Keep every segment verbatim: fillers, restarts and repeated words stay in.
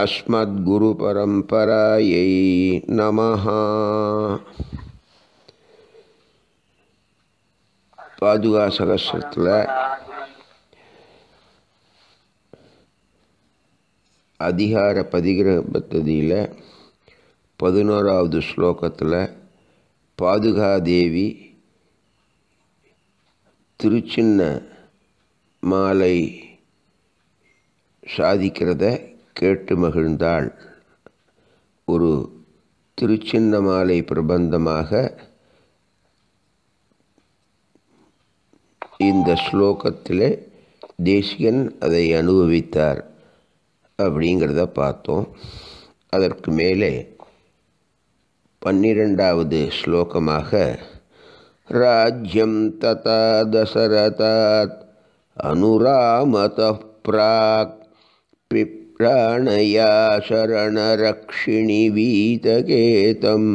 अस्मद्गुरुपरम्परायै नमः। पादुका सहस्रत्ल अधिकार पदिग्रह पद्धतियिल पदिनोरावदु श्लोकत्तुल पादुका देवी तिरुचिन्न मालै साधिक्किरद केट्टु महिழ்ந்தாள் ஒரு திருச்சின்ன மாலை பிரபந்தமாக இந்த ஸ்லோகத்திலே தேசிகன் அதை அனுபவித்தார் அப்படிங்கறத பார்த்தோம்। அதற்கு மேலே பன்னிரண்டாவது ஸ்லோகமாக ராஜ்யம் ததா தசரதாத் அனுராமதப் பிராக் பிப்ராணயா சரணரக்ஷிணி வீதகேதம்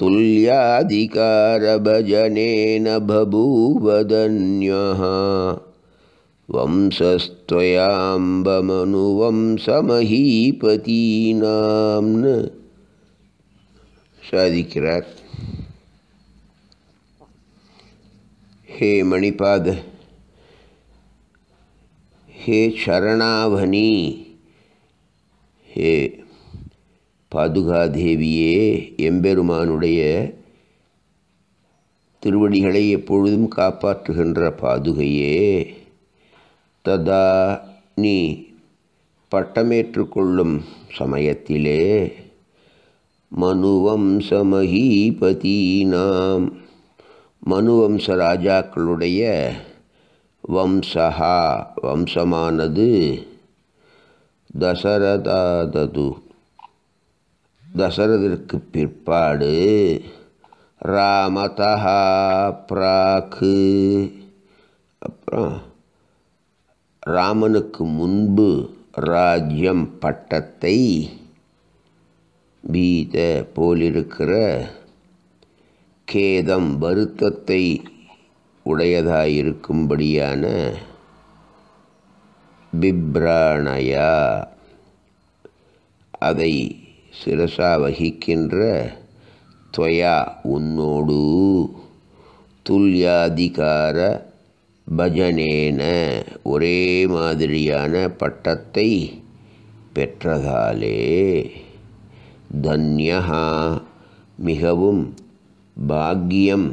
तुल्याधिकार भजनेन बभूवदन्यः वंशस्त्वयाम्बमनुवंशमहीपतीनाम्न साधिक्किरार। हे मणिपाद, हे शरणावनी, हे पादुका देविये एम्बेरुमानुடைய திருவடிகளை எப்பொழுதும் காப்பாற்றுகின்ற பாதுகையே, ததா நீ பட்டமேற்றுக்கொள்ளும் சமயத்திலே மனுவம்சமஹீபதீனாம் மனுவம்ச ராஜாக்களுடைய வம்சஹா வம்சமானது தசரதாதது दशरथिற்கு பிற்பாடு ராமதஹ பிராக்கு அப்புறம் ராமனுக்கு முன்பு ராஜ்யம் பட்டத்தை வீத போலிருக்கிற கேதம் வருத்தத்தை உடையதாயிருக்கும்படியான பிப்ராணயா அதை சிரசா வகிக்கின்ற துவயா உன்னோடு துல்யாதிகார பஜனேன ஒரே மாதிரியான பட்டத்தை பெற்றதாலே தன்யஹா மிகவும் பாக்கியம்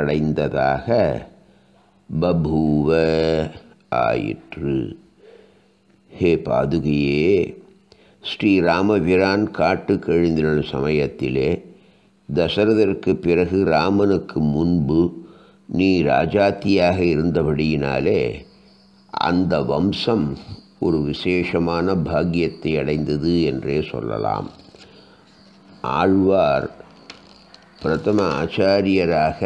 அடைந்ததாக பபூவ ஆயிற்று। ஹே பாதுகையே, ஸ்ரீராமபிரான் காட்டுக்கு எழுந்திருந்த சமயத்திலே தசரதற்கு பிறகு ராமனுக்கு முன்பு நீ ராஜாத்தியாக இருந்தபடியினாலே அந்த வம்சம் ஒரு விசேஷமான பாக்கியத்தை அடைந்தது என்றே சொல்லலாம்। ஆழ்வார் பிரதம ஆச்சாரியராக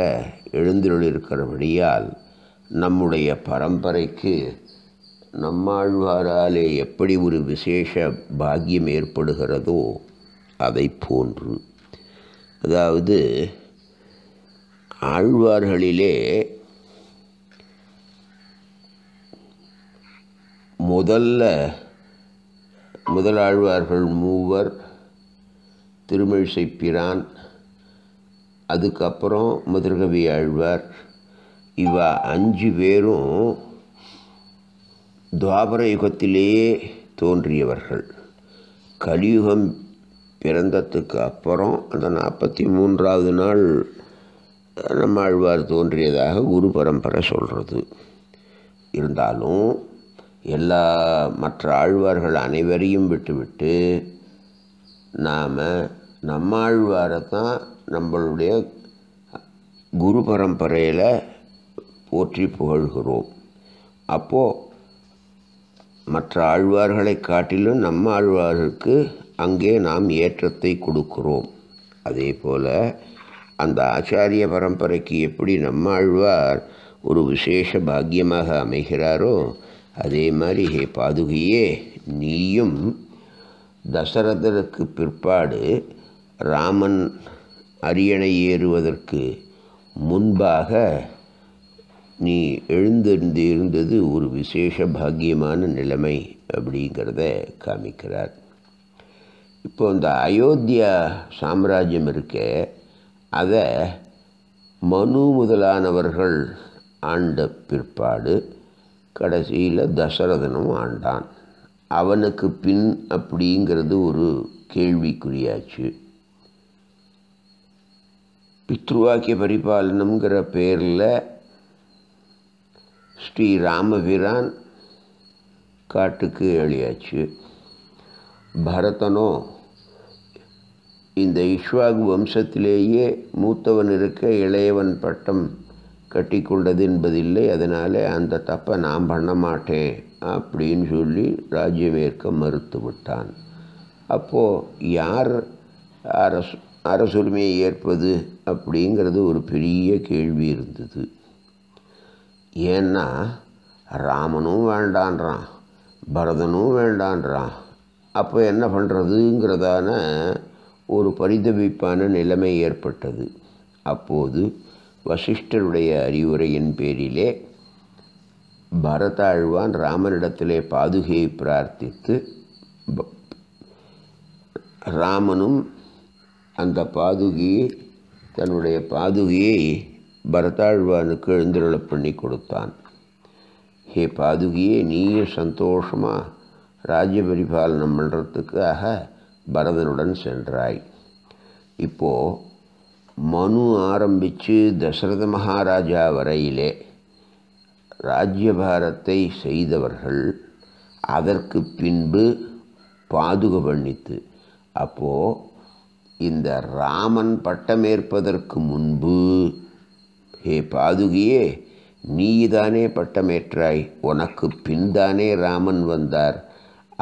எழுந்திருக்கிறபடியால் நம்முடைய பரம்பரைக்கு நம்மாழ்வாராலே எப்படி ஒரு விசேஷ பாக்கியம் ஏற்படுகிறதோ அதை போன்று, அதாவது ஆழ்வார்களிலே முதல்ல முதலாழ்வார்கள் மூவர் திருமிழிசை பிரான், அதுக்கப்புறம் மதுரகவி ஆழ்வார், இவா அஞ்சு பேரும் துவாபர யுகத்திலேயே தோன்றியவர்கள்। கலியுகம் பிறந்ததுக்கு அப்புறம் அந்த நாற்பத்தி மூன்றாவது நாள் நம்மாழ்வார் தோன்றியதாக குரு பரம்பரை சொல்கிறது। இருந்தாலும் எல்லா மற்ற ஆழ்வார்கள் அனைவரையும் விட்டுவிட்டு நாம் நம்மாழ்வாரை தான் நம்மளுடைய குரு பரம்பரையில் போற்றி புகழ்கிறோம்। அப்போது மற்ற ஆழ்வார்களை காட்டிலும் நம்ம ஆழ்வார்களுக்கு அங்கே நாம் ஏற்றத்தை கொடுக்கிறோம்। அதே போல் அந்த ஆச்சாரிய பரம்பரைக்கு எப்படி நம்ம ஆழ்வார் ஒரு விசேஷ பாக்கியமாக அமைகிறாரோ அதே மாதிரி ஹே பாதுகையே, நீயும் தசரதருக்கு பிற்பாடு ராமன் அரியணை ஏறுவதற்கு முன்பாக நீ எழுந்திருந்திருந்தது ஒரு விசேஷ பாக்கியமான நிலைமை அப்படிங்கிறத காமிக்கிறார். இப்போ இந்த அயோத்தியா சாம்ராஜ்யம் இருக்க அதை மனு முதலானவர்கள் ஆண்ட பிற்பாடு கடைசியில் தசரதனும் ஆண்டான். அவனுக்கு பின் அப்படிங்கிறது ஒரு கேள்விக்குறியாச்சு. பித்ருவாக்கிய பரிபாலனம்ங்கிற பேரில் ஸ்ரீ ராமபிரான் காட்டுக்கு ஏழியாச்சு. பரதனோ இந்த இஷ்வாகு வம்சத்திலேயே மூத்தவன் இருக்க இளையவன் பட்டம் கட்டி கொண்டது என்பதில்லை, அதனால் அந்த தப்பை நான் பண்ண மாட்டேன் அப்படின்னு சொல்லி ராஜ்யமேற்க மறுத்து விட்டான். அப்போது யார் அரசு அரசுரிமையை ஏற்பது அப்படிங்கிறது ஒரு பெரிய கேள்வி இருந்தது. ஏன்னா ராமனும் வேண்டான்றான், பரதனும் வேண்டான்றான். அப்போ என்ன பண்ணுறதுங்கிறதான ஒரு பரிதவிப்பான நிலைமை ஏற்பட்டது. அப்போது வசிஷ்டருடைய அறிவுரையின் பேரிலே பரதாழ்வான் ராமனிடத்திலே பாதுகையை பிரார்த்தித்து ராமனும் அந்த பாதுகையை தன்னுடைய பாதுகையை பரதாழ்வானுக்கு எழுந்தருள பண்ணி கொடுத்தான். ஹே பாதுகையே, நீயே சந்தோஷமாக ராஜ்ய பரிபாலனம் பண்ணுறதுக்காக பரதனுடன் சென்றாய். இப்போது மனு ஆரம்பித்து தசரத மகாராஜா வரையிலே ராஜ்யபாரத்தை செய்தவர்கள், அதற்கு பின்பு பாதுக பண்ணித்து. அப்போது இந்த ராமன் பட்டமேற்பதற்கு முன்பு ஹே பாதுகியே, நீதானே பட்டமேற்றாய், உனக்கு பின்தானே ராமன் வந்தார்,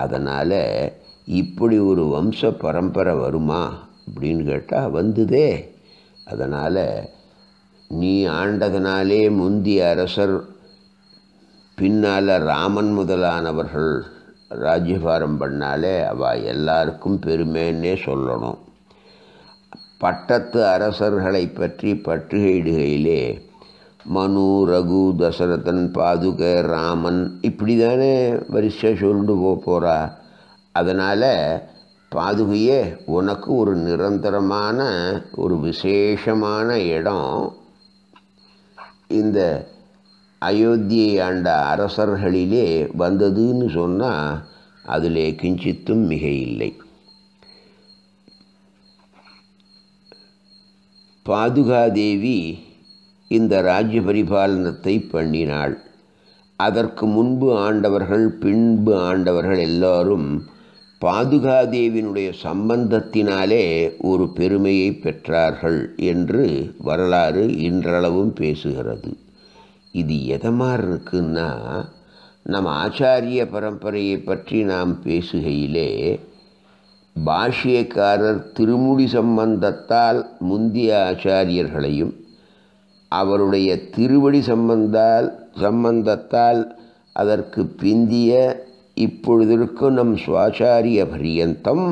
அதனால் இப்படி ஒரு வம்ச பரம்பரை வருமா அப்படின்னு கேட்டால் வந்துதே. அதனால் நீ ஆண்டதனாலே முந்திய அரசர் பின்னால் ராமன் முதலானவர்கள் ராஜ்யபாரம் பண்ணாலே அவள் எல்லாருக்கும் பெருமைன்னே சொல்லணும். பட்டத்து அரசர்களை பற்றி பற்றுகையிடுகையிலே மனு, ரகு, தசரதன், பாதுக, ராமன் இப்படி தானே வரிசை சொல்லிட்டு போக போகிறா. அதனால் பாதுகையே, உனக்கு ஒரு நிரந்தரமான ஒரு விசேஷமான இடம் இந்த அயோத்தியை ஆண்ட அரசர்களிலே வந்ததுன்னு சொன்னால் அதிலே கிஞ்சித்தும் மிக இல்லை. பாதுகாதேவி இந்த ராஜ்ய பரிபாலனத்தை பண்ணினாள். அதற்கு முன்பு ஆண்டவர்கள் பின்பு ஆண்டவர்கள் எல்லாரும் பாதுகாதேவினுடைய சம்பந்தத்தினாலே ஒரு பெருமையை பெற்றார்கள் என்று வரலாறு இன்றளவும் பேசுகிறது. இது எதமாக இருக்குன்னா, நம் ஆச்சாரிய பரம்பரையை பற்றி நாம் பேசுகையிலே பாஷ்யக்காரர் திருமுடி சம்பந்தத்தால் முந்திய ஆச்சாரியர்களையும் அவருடைய திருவடி சம்பந்தால் சம்பந்தத்தால் அதற்கு பிந்திய இப்பொழுதிருக்கும் நம் சுவாச்சாரிய பரியந்தம்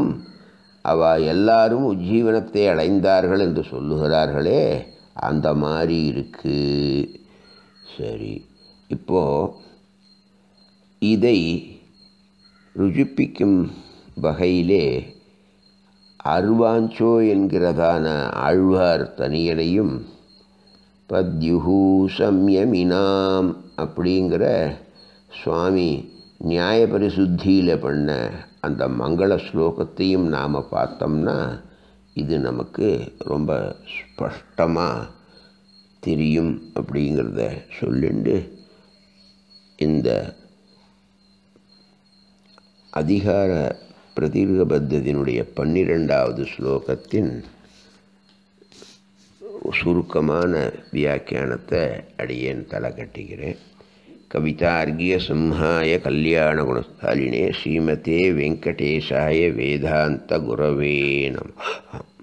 அவ எல்லாரும் உஜ்ஜீவனத்தை அடைந்தார்கள் என்று சொல்லுகிறார்களே, அந்த மாதிரி இருக்கு. சரி, இப்போது இதை ருஜிப்பிக்கும் வகையிலே அர்வாஞ்சோ என்கிறதான ஆழ்வார் தனியனையும் பத்யுஹூ சம்யமினாம் அப்படிங்கிற சுவாமி நியாயபரிசுத்தியில் பண்ண அந்த மங்கள ஸ்லோகத்தையும் நாம் பார்த்தோம்னா இது நமக்கு ரொம்ப ஸ்பஷ்டமாக தெரியும் அப்படிங்கிறத சொல்லிண்டு இந்த அதிகார பிரதீர்க பத்ததியினுடைய பன்னிரெண்டாவது ஸ்லோகத்தின் சுருக்கமான வியாக்கியானத்தை அடியேன் தலை கட்டுகிறேன். கவிதார்கிய சிம்ஹாய கல்யாண குணஸ்தாலினே ஸ்ரீமதே வெங்கடேசாய வேதாந்த குரவே நம.